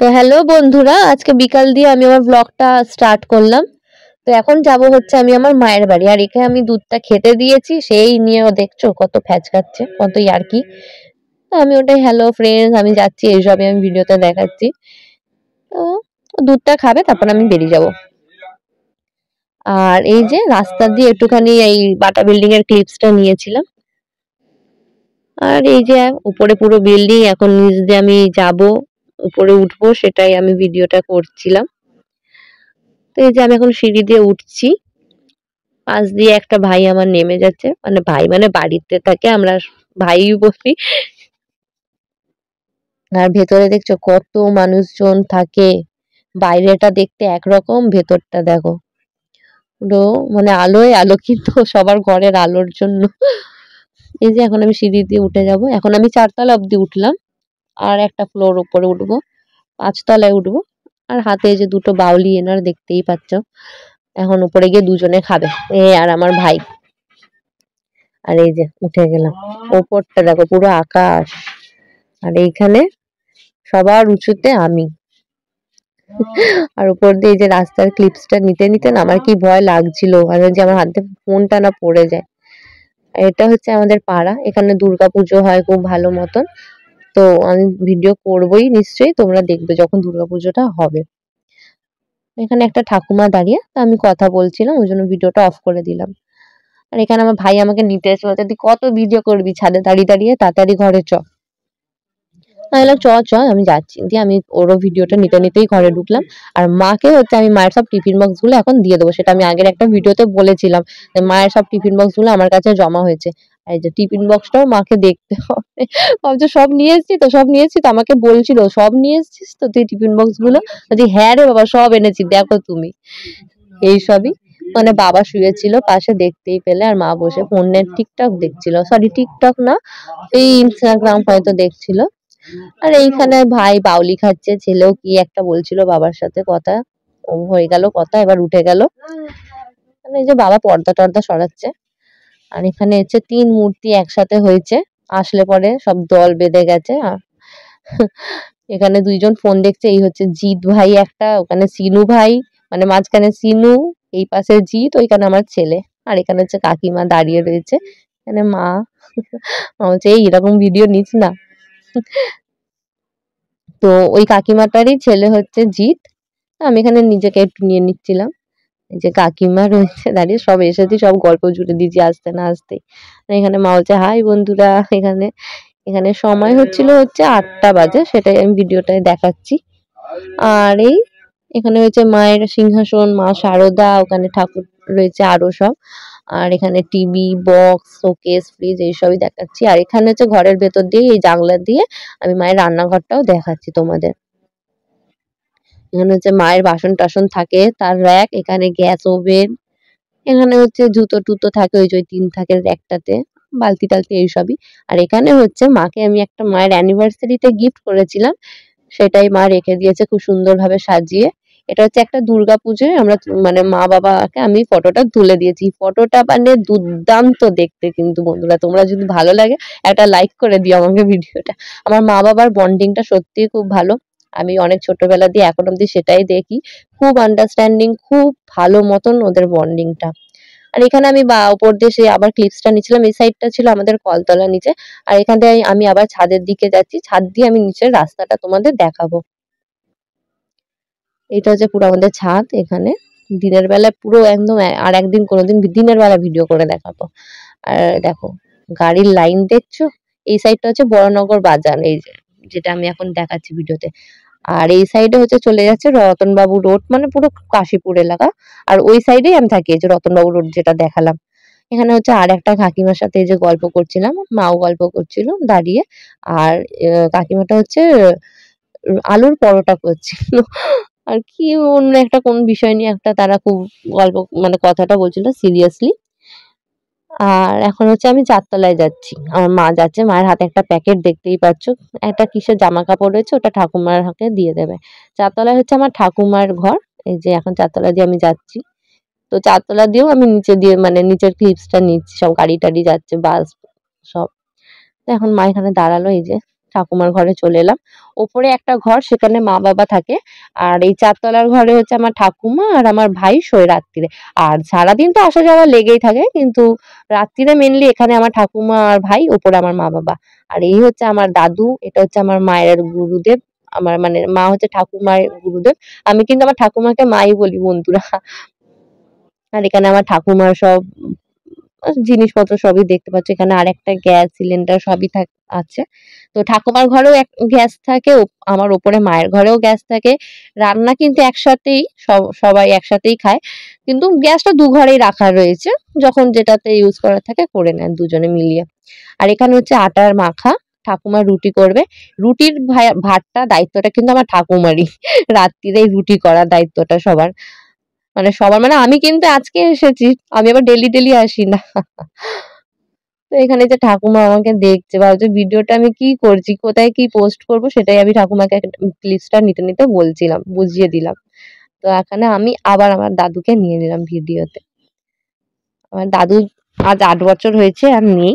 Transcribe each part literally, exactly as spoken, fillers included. तो हेलो बंधुरा आज के बिकाल दिए आमी आमार ब्लगटा स्टार्ट करलाम। तो एखन जाबो होच्छे आमी आमार मायेर बाड़ी। आर एखाने आमी दूधटा खेते दिएछि सेई निये देखछो कत फैच खाচ্ছে কত ইয়ারকি। তো আমি ওটাই হ্যালো ফ্রেন্ডস আমি যাচ্ছি এই সবই আমি ভিডিওতে দেখাচ্ছি। তো দুধটা খাবে তারপর আমি বেরিয়ে যাব। আর এই যে রাস্তা দিয়ে একটুখানি এই বাটা বিল্ডিং এর ক্লিপসটা নিয়েছিলাম। আর এই যে উপরে পুরো বিল্ডিং, এখন নিচ দিয়ে আমি যাব উপরে উঠবো সেটাই আমি ভিডিওটা করছিলাম। তো এই যে আমি এখন সিঁড়ি দিয়ে উঠছি, পাশ দিয়ে একটা ভাই আমার নেমে যাচ্ছে, মানে ভাই মানে বাড়িতে থাকে আমরা ভাই বলি। আর ভেতরে দেখছো কত মানুষজন থাকে, বাইরেটা দেখতে একরকম ভেতরটা দেখো পুরো মানে আলোয় আলোকিত সবার ঘরের আলোর জন্য। এই যে এখন আমি সিঁড়ি দিয়ে উঠে যাব, এখন আমি চারতলা অবধি উঠলাম আর একটা ফ্লোর উপরে উঠবো, পাঁচতলায় উঠবো। আর হাতে যে দুটো বাউলি এনার দেখতেই পাচ্ছ, এখন উপরে গিয়ে দুজনে খাবে এ আর আমার ভাই। আর এই যে উঠে গেলাম, ওপরটা দেখো পুরো আকাশ, আর এইখানে সবার উঁচুতে আমি। আর উপর দিয়ে যে রাস্তার ক্লিপসটা নিতে নিতে না আমার কি ভয় লাগছিল, আর যে আমার হাতে ফোনটা না পড়ে যায়। এটা হচ্ছে আমাদের পাড়া, এখানে দুর্গা পুজো হয় খুব ভালো মতন। তো আমি ভিডিও করবই নিশ্চয়ই, তোমরা দেখবে যখন দুর্গা পুজোটা হবে। এখানে একটা ঠাকুমা দাঁড়িয়ে, তো আমি কথা বলছিলাম ওই জন্য ভিডিওটা অফ করে দিলাম। আর এখানে আমার ভাই আমাকে নিতে এসেছিল, তুই কত ভিডিও করবি ছাদে দাঁড়িয়ে দাঁড়িয়ে, তাড়াতাড়ি ঘরে চ। আমি বললাম চ চ আমি যাচ্ছি, দিয়ে আমি ওরও ভিডিওটা নিতে নিতেই ঘরে ঢুকলাম। আর মাকে হচ্ছে আমি মায়ের সব টিফিন বক্সগুলো এখন দিয়ে দেবো, সেটা আমি আগের একটা ভিডিওতে বলেছিলাম মায়ের সব টিফিন বক্সগুলো আমার কাছে জমা হয়েছে। আর এই যে টিফিন বক্সটাও মাকে দেখতে হবে, ভাবছো সব নিয়ে এসছি তো সব নিয়ে এসছি তো আমাকে বলছিল সব নিয়ে এসছিস তো তুই টিফিন বক্সগুলো, বলছি হ্যাঁ রে বাবা সব এনেছি দেখো তুমি। এইসবই মানে বাবা শুয়েছিল পাশে দেখতেই পেলে, আর মা বসে ফোনে টিকটক দেখছিল, সরি টিকটক না এই ইনস্টাগ্রাম হয়তো দেখছিল। আর এইখানে ভাই বাউলি খাচ্ছে, ছেলেও কি একটা বলছিল বাবার সাথে কথা, ও হয়ে গেল কথা এবার উঠে গেল। মানে এই যে বাবা পর্দা টর্দা সরাচ্ছে। আর এখানে হচ্ছে তিন মূর্তি একসাথে হয়েছে, আসলে পরে সব দল বেঁধে গেছে। এখানে দুইজন ফোন দেখছে, এই হচ্ছে জিৎ ভাই একটা, ওখানে সিনু ভাই, মানে মাঝখানে সিনু, এই পাশে জিৎ, ওইখানে আমার ছেলে। আর এখানে হচ্ছে কাকিমা দাঁড়িয়ে রয়েছে, এখানে মা হচ্ছে এইরকম ভিডিও নিস না। তো ওই কাকিমাটারই ছেলে হচ্ছে জিৎ। আমি এখানে নিজেকে একটু নিয়ে নিচ্ছিলাম, যে কাকিমা রয়েছে দাঁড়িয়ে, সব এসেছি সব গল্প জুড়ে দিয়েছি আসতে না আসতে। এখানে মা হচ্ছে হাই বন্ধুরা। এখানে এখানে সময় হচ্ছিল হচ্ছে আটটা বাজে, সেটাই আমি ভিডিওটায় দেখাচ্ছি। আর এই এখানে হয়েছে মায়ের সিংহাসন, মা শারদা, ওখানে ঠাকুর রয়েছে আরো সব। আর এখানে টিভি বক্স, শোকেস, ফ্রিজ এইসবই দেখাচ্ছি। আর এখানে হচ্ছে ঘরের ভেতর দিয়ে এই জানলা দিয়ে আমি মায়ের রান্নাঘরটাও দেখাচ্ছি তোমাদের। এখানে হচ্ছে মায়ের বাসন টাসন থাকে, তার র্যাক, এখানে গ্যাস ওভেন, এখানে হচ্ছে জুতো টুতো থাকে ওই যে তিন থাকে র্যাকটাতে, বালতি টালতি এইসবই। আর এখানে হচ্ছে মাকে আমি একটা মায়ের অ্যানিভার্সারিতে গিফট করেছিলাম, সেটাই মা রেখে দিয়েছে খুব সুন্দরভাবে সাজিয়ে। এটা হচ্ছে একটা দুর্গা পুজোয় আমরা মানে মা বাবাকে আমি ফটোটা তুলে দিয়েছি, ফটোটা মানে দুর্দান্ত দেখতে কিন্তু বন্ধুরা, তোমরা যদি ভালো লাগে একটা লাইক করে দিও আমাকে ভিডিওটা। আমার মা বাবার বন্ডিংটা সত্যি খুব ভালো, আমি অনেক ছোটবেলা দিয়ে এখন অব্দি সেটাই দেখি, খুব আন্ডারস্ট্যান্ডিং, খুব ভালো মতন ওদের বন্ডিংটা। আর এখানে আমি বা উপর দিয়ে সেই আবার ক্লিপসটা নিয়েছিলাম, এই সাইডটা ছিল আমাদের কলতলা নিচে। আর এখান থেকে আমি আবার ছাদের দিকে যাচ্ছি, ছাদ দিয়ে আমি নিচের রাস্তাটা তোমাদের দেখাবো। এটা হচ্ছে পুরো আমাদের ছাদ, এখানে দিনের বেলা পুরো একদম, আর একদিন কোনোদিন দিনের বেলা ভিডিও করে দেখাবো। আর দেখো গাড়ির লাইন দেখছো, এই সাইডটা হচ্ছে বড়নগর বাজার, এই যেটা আমি এখন দেখাচ্ছি ভিডিওতে। আর এই সাইডে হচ্ছে চলে যাচ্ছে রতনবাবু রোড, মানে পুরো কাশীপুর এলাকা। আর ওই সাইডেই আমি থাকি, যে রতনবাবু রোড যেটা দেখালাম। এখানে হচ্ছে আর একটা কাকিমার সাথে যে গল্প করছিলাম, মাও গল্প করছিল দাঁড়িয়ে। আর কাকিমাটা হচ্ছে আলুর পরোটা করছিল, আর কি অন্য একটা কোন বিষয় নিয়ে একটা তারা খুব গল্প মানে কথাটা বলছিল সিরিয়াসলি। আর এখন হচ্ছে আমি চারতলায় যাচ্ছি, আমার মা যাচ্ছে, মায়ের হাতে একটা প্যাকেট দেখতেই পাচ্ছ, একটা কিসের জামা কাপড় রয়েছে ওটা ঠাকুমার হাতে দিয়ে দেবে। চারতলায় হচ্ছে আমার ঠাকুমার ঘর, এই যে এখন চারতলা দিয়ে আমি যাচ্ছি। তো চারতলা দিয়েও আমি নিচে দিয়ে মানে নিচের ক্লিপসটা নিচ্ছি, সব গাড়ি টাড়ি যাচ্ছে বাস সব। তো এখন মা এখানে দাঁড়ালো, এই যে ঠাকুমার ঘরে চলে এলাম। ওপরে একটা ঘর, সেখানে মা বাবা থাকে, আর এই চারতলার ঘরে হচ্ছে আমার ঠাকুমা আর আমার ভাই শোয় রাত্রিরে। আর সারাদিন তো আসা যাওয়া লেগেই থাকে, কিন্তু রাত্রিরে মেনলি এখানে আমার ঠাকুমা আর ভাই, ওপরে আমার মা বাবা। আর এই হচ্ছে আমার দাদু, এটা হচ্ছে আমার মায়ের গুরুদেব, আমার মানে মা হচ্ছে ঠাকুমার গুরুদেব। আমি কিন্তু আমার ঠাকুমাকে মাই বলি বন্ধুরা। আর এখানে আমার ঠাকুমার সব জিনিসপত্র সবই দেখতে পাচ্ছ, এখানে আর একটা গ্যাস সিলিন্ডার সবই আছে। তো ঠাকুমার ঘরেও গ্যাস থাকে, আমার ওপরে মায়ের ঘরেও গ্যাস থাকে। রান্না কিন্তু একসাথেই সবাই একসাথেই খায়, কিন্তু গ্যাসটা দু ঘরেই রাখা রয়েছে, যখন যেটাতে ইউজ করা থাকে করে নেন দুজনে মিলিয়ে। আর এখানে হচ্ছে আটার মাখা, ঠাকুমা রুটি করবে। রুটির ভাতটা দায়িত্বটা কিন্তু আমার ঠাকুমারই, রাত্রিরে রুটি করার দায়িত্বটা সবার, মানে সবার মানে আমি কিন্তু আজকে এসেছি, আমি আবার ডেলি ডেলি আসি না। তো এখানে যে ঠাকুমা আমাকে দেখছে, ভাবছে ভিডিওটা আমি কি করছি, কোথায় কি পোস্ট করব, সেটাই আমি ঠাকুমাকে ক্লিপসটা নিতে নিতে বলছিলাম, বুঝিয়ে দিলাম। তো এখানে আমি আবার আমার দাদুকে নিয়ে নিলাম ভিডিওতে। আমার দাদু আজ আট বছর হয়েছে আর নেই।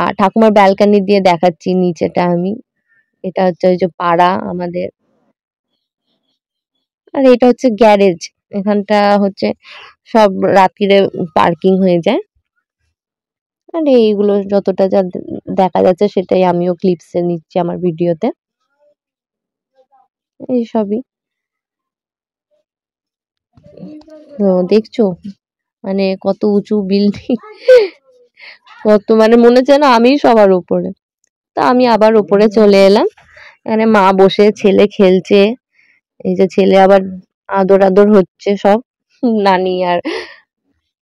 আর ঠাকুমার ব্যালকনি দিয়ে দেখাচ্ছি নিচেটা আমি, এটা হচ্ছে ওই যে পাড়া আমাদের। আর এটা হচ্ছে গ্যারেজ, এখানটা হচ্ছে সব রাত্রিরে পার্কিং হয়ে যায়। আর এইগুলো যতটা যা দেখা যাচ্ছে সেটাই আমিও ক্লিপসে নিচ্ছি আমার ভিডিওতে, এই সবই। তো দেখছো মানে কত উঁচু বিল্ডিং, কত মানে মনে হচ্ছে না আমি সবার উপরে। তা আমি আবার উপরে চলে এলাম। এখানে মা বসে, ছেলে খেলছে, এই যে ছেলে আবার আদর আদর হচ্ছে সব নানি আর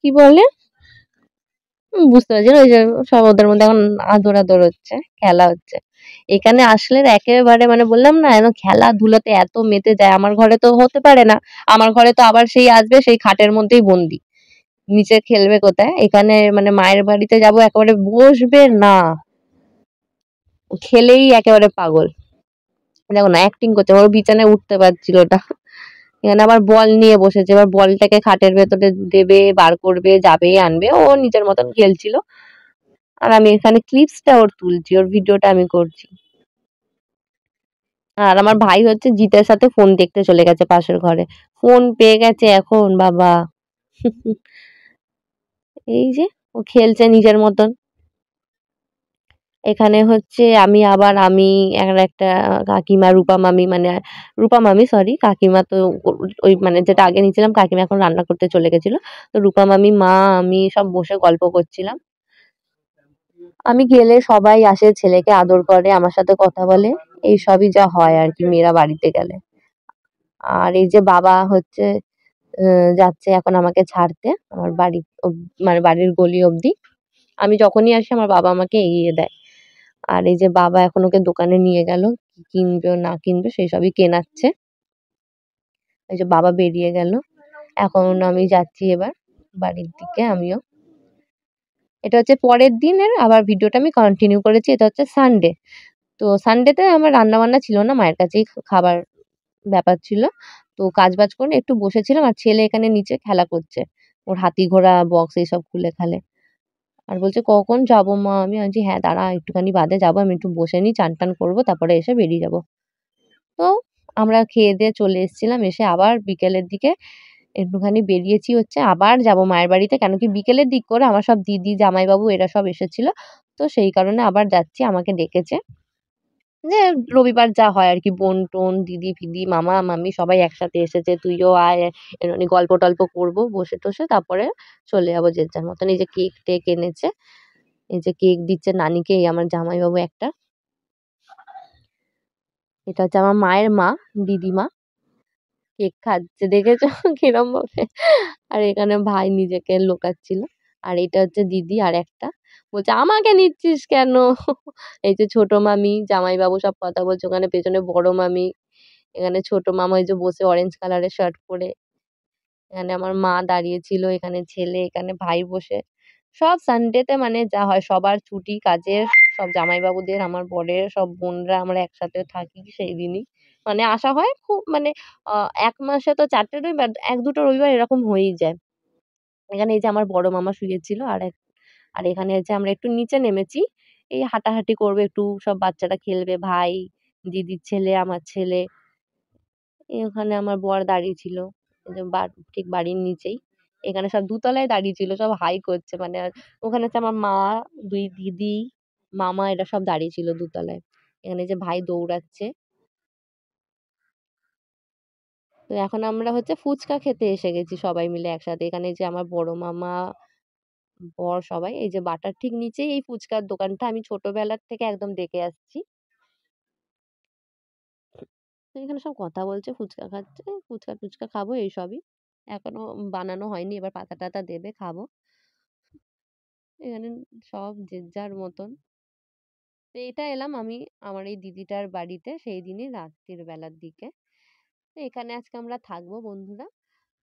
কি বলে বুঝতে পারছি না, ওই যে সব ওদের মধ্যে এখন আদর আদর হচ্ছে, খেলা হচ্ছে। এখানে আসলে একেবারে মানে বললাম না যেন খেলাধুলাতে এত মেতে যায়। আমার ঘরে তো হতে পারে না, আমার ঘরে তো আবার সেই আসবে সেই খাটের মধ্যেই বন্দি, নিচে খেলবে কোথায়। এখানে মানে মায়ের বাড়িতে যাব একেবারে বসবে না, খেলেই একেবারে পাগল। দেখো না অ্যাক্টিং করছে, ওর বিছানায় উঠতে পারছিল না। এখানে আবার বল নিয়ে বসেছে, এবার বলটাকে খাটের ভেতরে দেবে, বার করবে, যাবে আনবে, ও নিজের মতন খেলছিল। আর আমি এখানে ক্লিপসটা ওর তুলছি, ওর ভিডিওটা আমি করছি। আর আমার ভাই হচ্ছে জিতের সাথে ফোন দেখতে চলে গেছে পাশের ঘরে, ফোন পেয়ে গেছে এখন বাবা। এই যে ও খেলছে নিজের মতন। এখানে হচ্ছে আমি আবার আমি একটা কাকিমা রূপা মামি মানে রূপা মামি সরি কাকিমা তো ওই মানে যেটা আগে নিয়েছিলাম, কাকিমা এখন রান্না করতে চলে গেছিল। তো রূপা মামি, মা, আমি সব বসে গল্প করছিলাম। আমি গেলে সবাই আসে, ছেলেকে আদর করে, আমার সাথে কথা বলে, এই সবই যা হয় আর কি মেয়েরা বাড়িতে গেলে। আর এই যে বাবা হচ্ছে যাচ্ছে এখন আমাকে ছাড়তে আমার বাড়ি মানে বাড়ির গলি অবধি। আমি যখনই আসি আমার বাবা আমাকে এগিয়ে দেয়। আর এই যে বাবা এখন ওকে দোকানে নিয়ে গেল, কি কিনবে না কিনবে সেই সবই কেনাচ্ছে। এই যে বাবা বেরিয়ে গেল, এখন আমি যাচ্ছি এবার বাড়ির দিকে আমিও। এটা হচ্ছে পরের দিনের আবার ভিডিওটা আমি কন্টিনিউ করেছি, এটা হচ্ছে সানডে। তো সানডেতে আমার রান্না বান্না ছিল না, মায়ের কাছেই খাবার ব্যাপার ছিল। তো কাজ বাজ করে একটু বসেছিলাম, আর ছেলে এখানে নিচে খেলা করছে, ওর হাতি ঘোড়া বক্স এইসব খুলে খেলে। আর বলছে কখন যাবো মা, আমি বলছি হ্যাঁ দাঁড়া একটুখানি বাদে যাবো, আমি একটু বসে নিই, চান টান করবো, তারপরে এসে বেরিয়ে যাবো। তো আমরা খেয়ে দিয়ে চলে এসেছিলাম, এসে আবার বিকেলের দিকে একটুখানি বেরিয়েছি, হচ্ছে আবার যাবো মায়ের বাড়িতে। কেন কি বিকেলের দিক করে আমার সব দিদি, জামাইবাবু এরা সব এসেছিল, তো সেই কারণে আবার যাচ্ছি। আমাকে ডেকেছে যে রবিবার যা হয় আর কি, বোন টোন দিদি ফিদি মামা মামি সবাই একসাথে এসেছে, তুইও আয়, গল্প টল্প করবো বসে টসে, তারপরে চলে যাবো যে যার মতন। এই যে কেক টেক এনেছে, এই যে কেক দিচ্ছে নানিকে, এই আমার জামাইবাবু একটা। এটা হচ্ছে আমার মায়ের মা, দিদিমা কেক খাচ্ছে, দেখেছো কিরম ভাবে। আর এখানে ভাই নিজেকে লোকাচ্ছিল। আর এটা হচ্ছে দিদি আর একটা, বলছে আমাকে নিচ্ছিস কেন। এই যে ছোট মামি, জামাইবাবু সব কথা বলছে, ওখানে পেছনে বড় মামি, এখানে ছোট মামা ওই যে বসে অরেঞ্জ কালারের শার্ট পরে। এখানে আমার মা দাঁড়িয়েছিল, এখানে ছেলে, এখানে ভাই বসে। সব সানডেতে মানে যা হয় সবার ছুটি কাজের, সব জামাইবাবুদের, আমার বরের, সব বোনরা আমরা একসাথে থাকি সেই দিনই মানে আসা হয়। খুব মানে এক মাসে তো চারটে রবিবার, এক দুটো রবিবার এরকম হয়েই যায়। এখানে এই যে আমার বড় মামা শুয়েছিল। আর আর এখানে যে আমরা একটু নিচে নেমেছি, এই হাঁটাহাঁটি করবে একটু, সব বাচ্চারা খেলবে, ভাই, দিদির ছেলে, আমার ছেলে। এই ওখানে আমার বর দাঁড়িয়ে ছিল, এই যে বা- ঠিক বাড়ির নিচেই, এখানে সব দুতলায় দাঁড়িয়ে ছিল, সব হাই করছে মানে। আর ওখানে হচ্ছে আমার মা, দুই দিদি, মামা, এরা সব দাঁড়িয়ে ছিল দুতলায়। এখানে যে ভাই দৌড়াচ্ছে। তো এখন আমরা হচ্ছে ফুচকা খেতে এসে গেছি সবাই মিলে একসাথে। এখানে যে আমার বড় মামা, বর, সবাই। এই যে বাটার ঠিক নিচেই এই ফুচকার দোকানটা আমি ছোটবেলার থেকে একদম দেখে আসছি। তো এখানে সব কথা বলছে, ফুচকা খাচ্ছে, ফুচকা ফুচকা খাবো এইসবই। এখনো বানানো হয়নি, এবার পাতা টাতা দেবে, খাবো। এখানে সব যে যার মতন। তো এটা এলাম আমি আমার এই দিদিটার বাড়িতে সেই দিনই রাত্রির বেলার দিকে। তো এখানে আজকে আমরা থাকবো বন্ধুরা।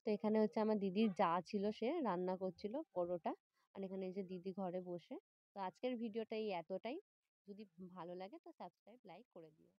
তো এখানে হচ্ছে আমার দিদির যা ছিল, সে রান্না করছিল পরোটা, আর এখানে এই যে দিদি ঘরে বসে। তো আজকের ভিডিওটা এই এতটাই। যদি ভালো লাগে তো সাবস্ক্রাইব, লাইক করে দিও।